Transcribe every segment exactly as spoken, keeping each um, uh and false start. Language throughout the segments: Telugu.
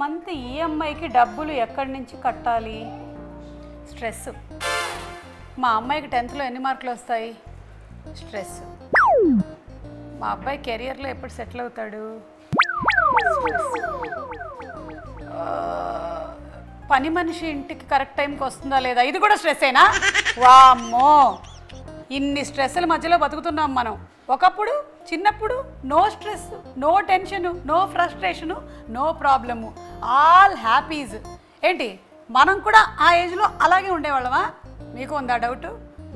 మంత్ ఈఎంఐ కి డబ్బులు ఎక్కడి నుంచి కట్టాలి? స్ట్రెస్. మా అమ్మాయికి టెన్త్ లో ఎన్ని మార్కులు వస్తాయి? స్ట్రెస్. మా అబ్బాయి కెరీర్ లో ఎప్పుడు సెటిల్ అవుతాడు? స్ట్రెస్. పని మనిషి ఇంటికి కరెక్ట్ టైంకి వస్తుందా లేదా, ఇది కూడా స్ట్రెస్సేనా? వామ్మో, ఇన్ని స్ట్రెస్ల మధ్యలో బతుకుతున్నాం మనం. ఒకప్పుడు చిన్నప్పుడు no stress, no tension, no frustration, no problem, all happies. ఏంటి మనం కూడా ఆ ఏజ్లో అలాగే ఉండేవాళ్ళమా? మీకు ఉందా డౌట్?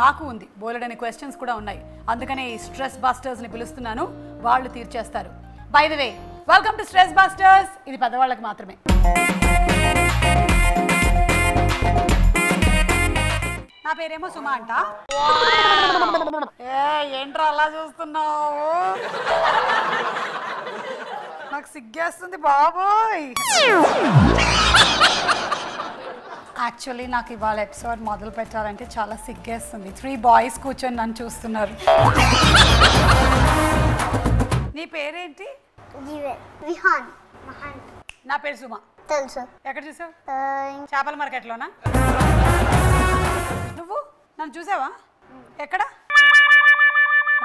నాకు ఉంది. బోలెడని క్వశ్చన్స్ కూడా ఉన్నాయి. అందుకనే ఈ స్ట్రెస్ బాస్టర్స్ని పిలుస్తున్నాను, వాళ్ళు తీర్చేస్తారు. By the way, welcome to stress busters. ఇది పెద్దవాళ్ళకి మాత్రమే. నా పేరేమో సుమ అంట. ఏంట్రా అలా చూస్తున్నావు, నాకు సిగ్గేస్తుంది బాబోయ్. యాక్చువల్లీ నాకు ఇవాళ ఎపిసోడ్ మొదలు పెట్టాలంటే చాలా సిగ్గేస్తుంది. త్రీ బాయ్స్ కూర్చొని నన్ను చూస్తున్నారు. నీ పేరేంటి? నా పేరు సుమ. తెలుసు. ఎక్కడ చూసావు? చేపల మార్కెట్లోనా? నువ్వు నన్ను చూసావా? ఎక్కడ?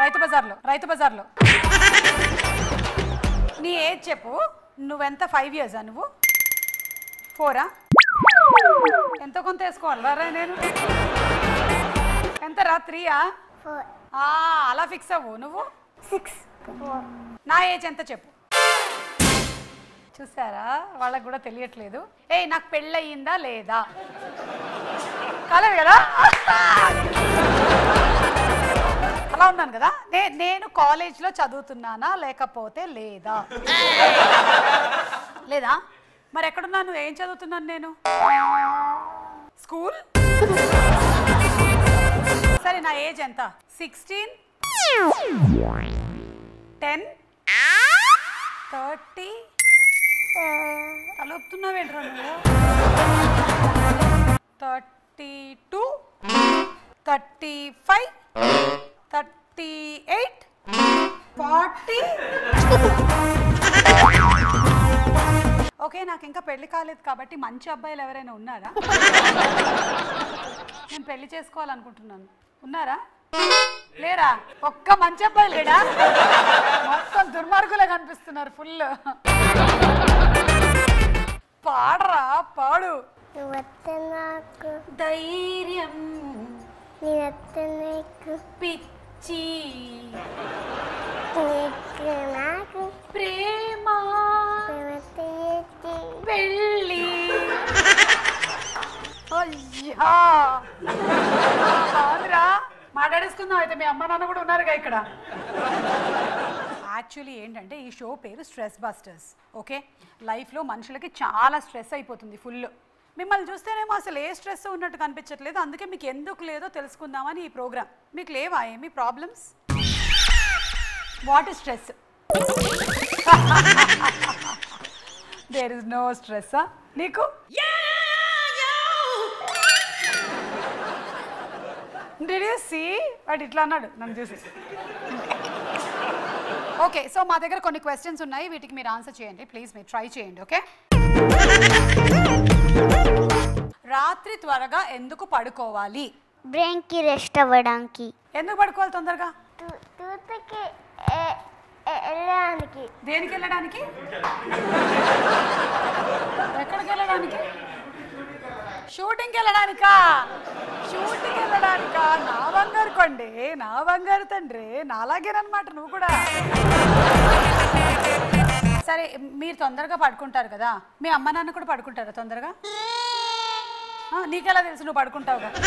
రైతు బజార్లో. రైతు బజార్లో. నీ ఏజ్ చెప్పు. నువ్వెంత? ఫైవ్ ఇయర్సా? నువ్వు ఫోరా? ఎంతో కొంత వేసుకోవాలరా? నేను ఎంత రా? త్రీయా? అలా ఫిక్స్ అవ్వు. నువ్వు సిక్స్. నా ఏజ్ ఎంత చెప్పు. చూసారా, వాళ్ళకు కూడా తెలియట్లేదు. ఏ, నాకు పెళ్ళి అయ్యిందా లేదా? కాలేదు కదా, అలా ఉన్నాను కదా. నే నేను కాలేజ్లో చదువుతున్నానా లేకపోతే లేదా? లేదా. మరి ఎక్కడున్నా? నువ్వు ఏం చదువుతున్నాను? నేను స్కూల్. సరే, నా ఏజ్ ఎంత? Sixteen, ten, thirty. తలుపుతున్నావేంట్రా నువ్వు? Thirty two, thirty five, thirty eight, forty. Okay, నాకు ఇంకా పెళ్లి కాలేదు కాబట్టి మంచి అబ్బాయిలు ఎవరైనా ఉన్నారా? నేను పెళ్లి చేసుకోవాలనుకుంటున్నాను. ఉన్నారా? లేరా? ఒక్క మంచి అబ్బాయి లేడా? మొత్తం దుర్మార్గులే కనిపిస్తున్నారు. ఫుల్ పాడరా, పాడు. ధైర్యం, పిచ్చి, ప్రేమ, పెళ్ళి. అయ్యా కాదురా, మాట్లాడేసుకుందాం. అయితే మీ అమ్మ నాన్న కూడా ఉన్నారుగా ఇక్కడ. యాక్చువల్లీ ఏంటంటే, ఈ షో పేరు స్ట్రెస్ బస్టర్స్. ఓకే, లైఫ్లో మనుషులకి చాలా స్ట్రెస్ అయిపోతుంది ఫుల్. మిమ్మల్ని చూస్తేనేమో అసలు ఏ స్ట్రెస్ ఉన్నట్టు కనిపించట్లేదు. అందుకే మీకు ఎందుకు లేదో తెలుసుకుందామని ఈ ప్రోగ్రామ్. మీకు లేవా ఏమి problems? What is stress? There is no stress. నీకు డిడ్ యు సీ వాడు ఇట్లా అన్నాడు నన్ను చూసి. ఓకే, సో మా దగ్గర కొన్ని క్వశ్చన్స్ ఉన్నాయి, వీటికి మీరు ఆన్సర్ చేయండి ప్లీజ్. మీరు ట్రై చేయండి. ఓకే, రాత్రి త్వరగా ఎందుకు పడుకోవాలి? బ్రెయిన్ కి రెస్ట్ అవ్వడానికి. ఎందుకు పడుకోవాలి తొందరగా? దేనికి వెళ్ళడానికి? ఎక్కడికి వెళ్ళడానికి? షూటింగ్కి వెళ్ళడానికా? షూటింగ్కి వెళ్ళడానికా? నా బంగారు కొండే, నా బంగారు తండ్రి, నాలాగేనమాట నువ్వు కూడా. సరే, మీరు తొందరగా పడుకుంటారు కదా, మీ అమ్మ నాన్న కూడా పడుకుంటారా తొందరగా? నీకెలా తెలుసు? నువ్వు పడుకుంటావు కదా.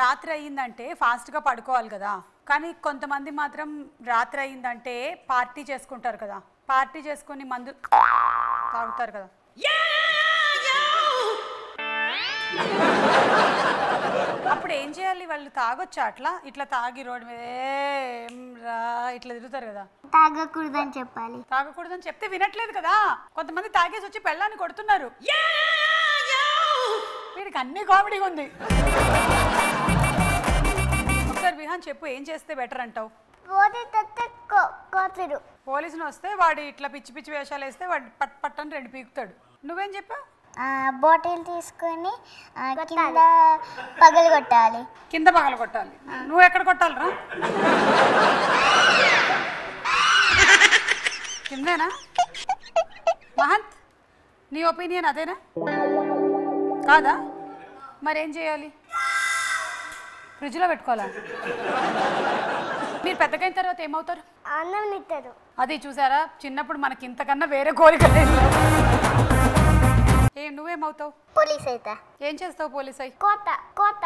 రాత్రి అయ్యిందంటే ఫాస్ట్గా పడుకోవాలి కదా, కానీ కొంతమంది మాత్రం రాత్రి అయ్యిందంటే పార్టీ చేసుకుంటారు కదా, పార్టీ చేసుకుని మందు తాగుతారు కదా. అప్పుడు ఏం చేయాలి? వాళ్ళు తాగొచ్చా? అట్లా ఇట్లా తాగి రోడ్డు మీద ఇట్లా తిరుగుతారు కదా. తాగకూడదని చెప్పాలి. తాగకూడదని చెప్తే వినట్లేదు కదా. కొంతమంది తాగేసి వచ్చి పెళ్ళాన్ని కొడుతున్నారు. వీడికి అన్ని కామెడీగా ఉంది. ఒకసారి విహాన్ చెప్పు, ఏం చేస్తే బెటర్ అంటావు? పోలీసుని వస్తే వాడి ఇట్లా పిచ్చి పిచ్చి వేషాలు వేస్తే వాడి పట్ పట్టని రెండు పీకుతాడు. నువ్వేం చెప్పావు? బాటిల్ తీసుకొని కింద పగలు కొట్టాలి. కింద పగలు కొట్టాలి. నువ్వు ఎక్కడ కొట్టాలరా? కిందనా? మహంత్ నీ ఒపీనియన్ అదేనా కాదా? మరేం చేయాలి? ఫ్రిడ్జ్లో పెట్టుకోవాలా? మీరు పెద్దకైన తర్వాత ఏమవుతారు? అన్నం తింటారు. అది చూసారా, చిన్నప్పుడు మనకి ఇంతకన్నా వేరే కోరిక లేదు. ఏ నువ్వేమవుతావు? పోలీస్ అయితా. ఏం చేస్తావు పోలీస్ అయి? కోత కోత.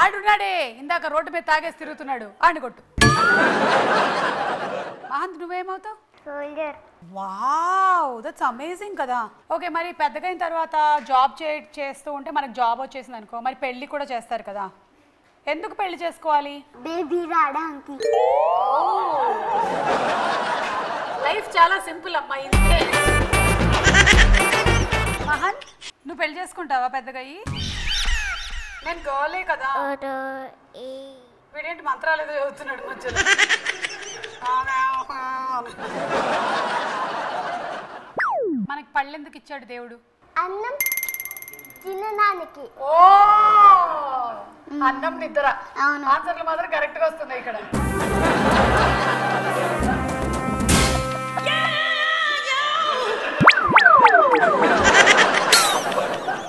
ఆడున్నాడే ఇందాక రోడ్డు మీద తాగేసి తిరుగుతున్నాడు, ఆడిని కొట్టు. మహంత్ నువ్వేమవుతావు? సోల్జర్. వావ్, దట్స్ అమేజింగ్ కదా. ఓకే, మరి పెద్దగైన తర్వాత జాబ్ చే చేస్తూ ఉంటే మనకు జాబ్ వచ్చేసింది అనుకో, మరి పెళ్ళి కూడా చేస్తారు కదా, ఎందుకు పెళ్లి చేసుకోవాలి? బేబీ రాడానికి. లైఫ్ చాలా సింపుల్ అమ్మా. ఇంతే మహన్, నువ్వు పెళ్లి చేసుకుంటావా పెద్దగా? నేను గోలే కదా. వీడేంటి మంత్రాలు ఏదో చదువుతున్నాడు మధ్యలో. మనకి పళ్ళు ఎందుకు ఇచ్చాడు దేవుడు? అన్నం తినడానికి. ఓ అన్నం నిద్ర. ఆన్సర్లు మాత్రం కరెక్ట్ గా వస్తున్నాయి ఇక్కడ.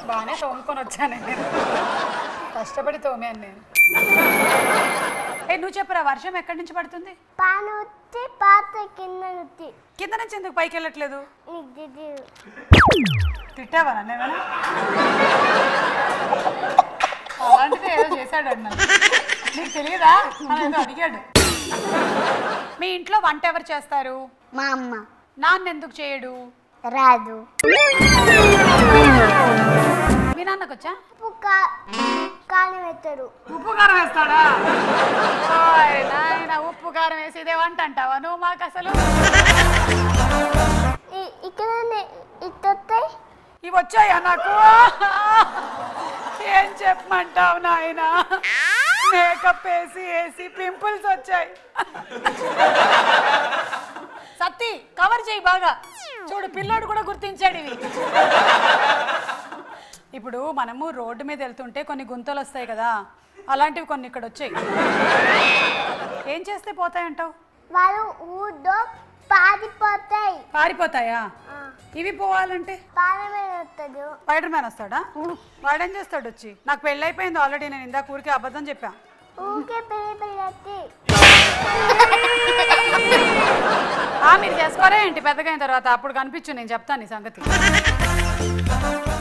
బాగానే తోముకొని వచ్చాను నేను, కష్టపడి తోమాను నేను. నువ్వు చెప్పరా, వర్షం ఎక్కడి నుంచి పడుతుంది? కింద నుంచి ఎందుకు పైకి వెళ్ళట్లేదు? తిట్టావా నన్ను? అలాంటిది ఏదో చేశాడు అన్న, నీకు తెలియదా? ఏదో అడిగాడు. మీ ఇంట్లో వంట ఎవరు చేస్తారు? మా అమ్మ. నాన్న ఎందుకు చేయడు? రాదు. మీ నాన్నకు వచ్చా? ఉప్పు కారం వేస్తాడా? నాయన ఉప్పు కారం వేసి ఇదే వంట అంటావా నువ్వు? మాకు అసలు ఇవి వచ్చాయా నాకు? ఏం చెప్పమంటావు నాయన, మేకప్ వేసి వేసి పింపుల్స్ వచ్చాయి. సత్తి కవర్ చేయి బాగా, చూడు పిల్లోడు కూడా గుర్తించాడు ఇవి. ఇప్పుడు మనము రోడ్డు మీద వెళ్తుంటే కొన్ని గుంతలు వస్తాయి కదా, అలాంటివి కొన్ని ఇక్కడ వచ్చాయి. ఏం చేస్తే పోతాయంటావు? పారిపోతాయా? ఇవి పోవాలంటే స్పైడర్ మ్యాన్ వస్తాడా? వాడేం చేస్తాడు వచ్చి? నాకు పెళ్ళి అయిపోయింది ఆల్రెడీ, నేను ఇందాక ఊరికే అబద్ధం చెప్పా. మీరు చేసుకోరా ఏంటి పెద్దగా అయిన తర్వాత? అప్పుడు కనిపించు, నేను చెప్తాను నీ సంగతి.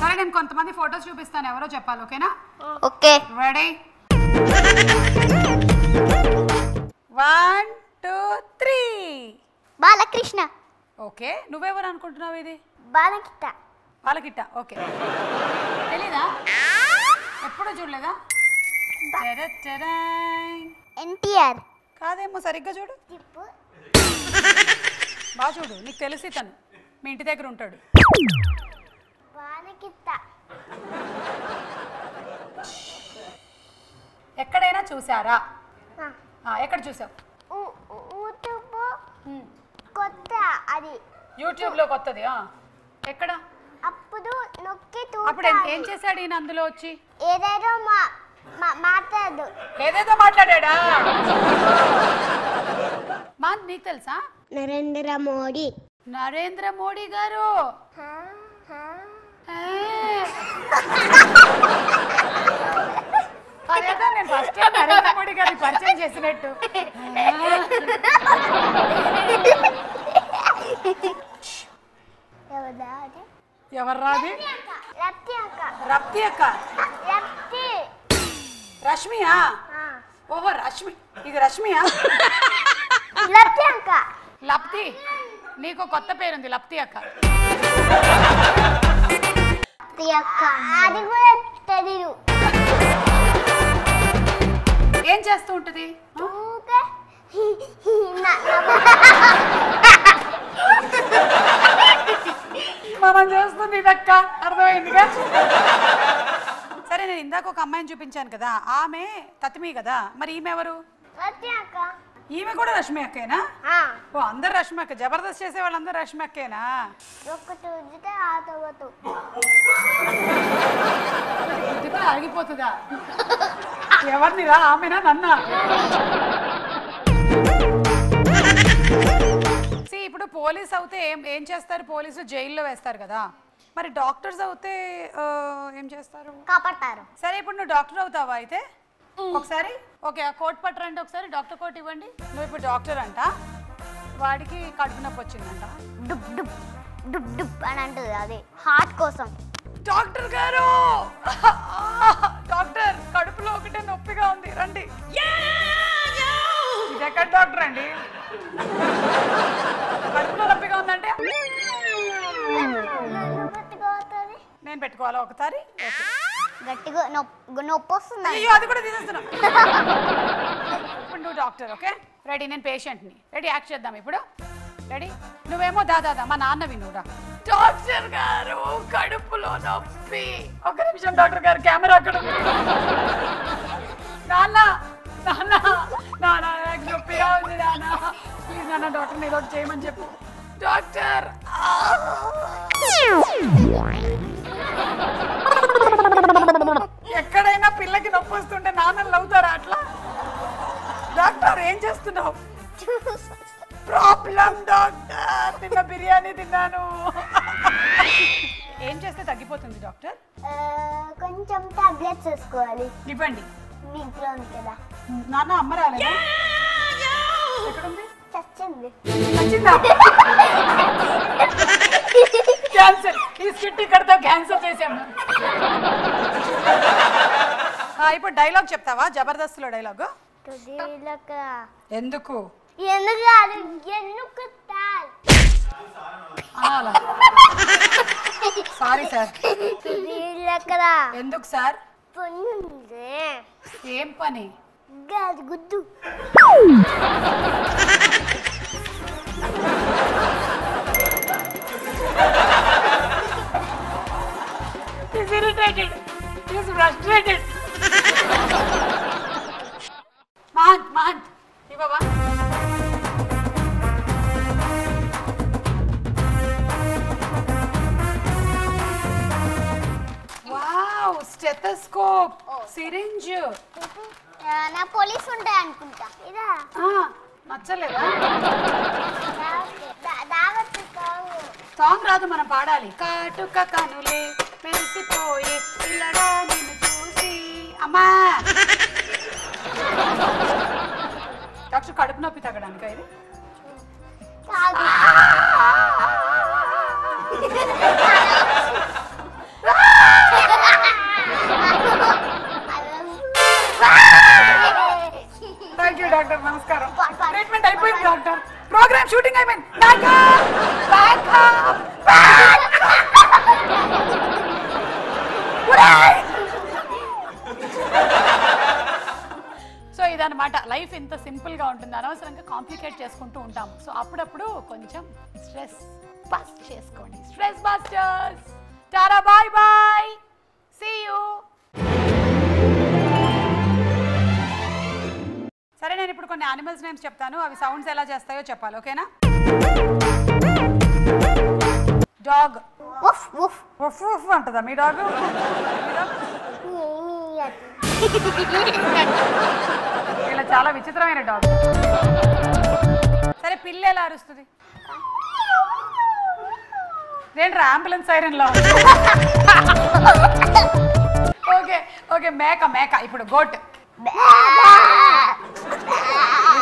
సరే, నేను కొంతమంది ఫొటోస్ చూపిస్తాను, ఎవరో చెప్పాలి, ఓకేనా? Okay, ready? One two three. Balakrishna. Okay, నువ్వెవరు అనుకుంటున్నావు? ఇది బాలకిట్ట. బాలకిట్ట, ఓకే. తెలీదా? ఎప్పుడూ చూడలేదా? ఎన్టీఆర్ కాదేమో, సరిగ్గా చూడు. బాగా చూడు, నీకు తెలిసి తను మీ ఇంటి దగ్గర ఉంటాడు. ఎక్కడైనా చూసారా? ఎక్కడ చూసావు? యూట్యూబ్ లో కొత్తది. ఎక్కడ? అప్పుడు అప్పుడు ఏం చేశాడు ఈయన అందులో వచ్చి? ఏదేదో మాట్లాడు. ఏదేదో మాట్లాడా? మా నీకు తెలుసా? నరేంద్ర మోడీ. నరేంద్ర మోడీ గారు. అదేదో నేను ఫస్ట్ నరేంద్ర మోడీ గారిని పరిచయం చేసినట్టు. ఎవర్రాది? రప్తి అక్క. రష్మియా? ఓహో రష్మి, ఇది రష్మియా? లప్తి. నీకు కొత్త పేరుంది లప్తి అక్క. ఏం చేస్తూ ఉంటది? మనం చేస్తుంది ఇదక్క, అర్థమైందిగా? సరే, నేను ఇందాక ఒక అమ్మాయిని చూపించాను కదా, ఆమె తత్మీ కదా, మరి ఈమె ఎవరు? ఈమె కూడా రష్మి అక్కేనా? ఆ ఓ అందరూ రష్మి అక్క జబర్దస్త్ చేసే వాళ్ళందరూ రష్మి అక్కేనా? ఒక్కటి ఉజ్జితే ఆతవతు ఇదిగా ఆగిపోతదా? ఎవర్ని రా ఆమెనా నన్న? సి ఇప్పుడు పోలీస్ అవుతే ఏం ఏం చేస్తారు? పోలీసు జైల్లో వేస్తారు కదా. మరి డాక్టర్స్ అవుతే ఏం చేస్తారు? కాపాడతారు. సరే ఇప్పుడు నువ్వు డాక్టర్ అవుతావా అయితే? ఒకసారి ఓకే ఆ కోట్ పట్టరండి ఒకసారి డాక్టర్ కోట్ ఇవ్వండి. నువ్వు ఇప్పుడు డాక్టర్ అంట, వాడికి కడుపు నొప్పి వచ్చిందంట, డుబ్ డుబ్ డుబ్ డుబ్ అని అంటుంది, అదే హార్ట్ కోసం. డాక్టర్ గారు డాక్టర్ కడుపులో ఒకటే నొప్పిగా ఉంది రండి. ఇది ఎక్కడ డాక్టర్ అండి కడుపులో నొప్పిగా ఉందంటే? నేను పెట్టుకోవాలా ఒకసారి? గట్టిగా నొప్పి వస్తుంది. అయ్యో అది కూడా తీసేస్తున్నా. ఇప్పుడు నువ్వు డాక్టర్ ఓకే రెడీ, నేను పేషెంట్ని రెడీ, యాక్ట్ చేద్దాం ఇప్పుడు రెడీ. నువ్వేమో దాదా మా నాన్న వినురా డాక్టర్ గారు కడుపులో నొప్పి. ఒక నిమిషం డాక్టర్ గారు కెమెరా అక్కడ నాన్న నాన్న నాన్న నాకు నొప్పిగా ఉంది నాన్న ప్లీజ్ నాన్న డాక్టర్ని ఏదో చేయమని చెప్పు. డాక్టర్ ఎక్కడైనా పిల్లకి నొప్పి వస్తుంటే నాన్నలు అవుతారా అట్లా? డాక్టర్ ఏం చేస్తున్నావు? ప్రాబ్లం డాక్టర్ నిన్న బిర్యానీ తిన్నాను. ఏం చేస్తే తగ్గిపోతుంది డాక్టర్? కొంచెం టాబ్లెట్స్ వేసుకోవాలి. ఇవ్వండి ఇంట్లో ఉంది కదా నాన్న. అమ్మ రాలేదా? ఎక్కడుంది? చచ్చింది. చచ్చిందా? క్యాన్సర్ ఈ స్కిట్ ఇక్కడతో క్యాన్సర్ చేసాము. ఇప్పుడు డైలాగ్ చెప్తావా జబర్దస్త్ లో? డైలాగ్ ఎందుకు సారీ సార్ ఎందుకు సార్? ఏం పని? గుద్దు irritated he is frustrated man man hey baba wow stethoscope oh. syringe na police unta anukunta ida ah nachaleda daavatu kavu song raadu mana paadali kaatuka kanule మెరిసిపోయి పిల్లడా నిన్ను చూసి అమ్మా. డాక్టర్ కడుపు నొప్పి తగ్గడానికి ఇది థ్యాంక్ యూ డాక్టర్. నమస్కారం. ట్రీట్మెంట్ అయిపోయింది డాక్టర్. ప్రోగ్రామ్ షూటింగ్ అయిపోయింది. సో ఇదన్నమాట లైఫ్. ఇంత సింపుల్ గా ఉంటుంది, అనవసరంగా కాంప్లికేట్ చేసుకుంటూ ఉంటాము. సో అప్పుడప్పుడు కొంచెం స్ట్రెస్ బస్ట్ చేసుకోండి. స్ట్రెస్ బస్టర్స్ టారా బాయ్ బాయ్ సీ యూ. సరే నేను ఇప్పుడు కొన్ని యానిమల్స్ నేమ్స్ చెప్తాను, అవి సౌండ్స్ ఎలా చేస్తాయో చెప్పాలి ఓకేనా? డాగ్ ఉఫ్ ఉఫ్ ఉఫ్ ఉఫ్ అంటదా మీ డాగ్? ఇలా చాలా విచిత్రమైన డాగ్. సరే పిల్ల ఎలా అరుస్తుంది? నేను అంబులెన్స్ సైరన్ లా. ఓకే ఓకే మేక మేక. ఇప్పుడు గోట్.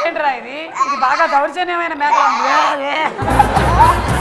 ఏంట్రా ఇది? ఇది బాగా దౌర్జన్యమైన మేక.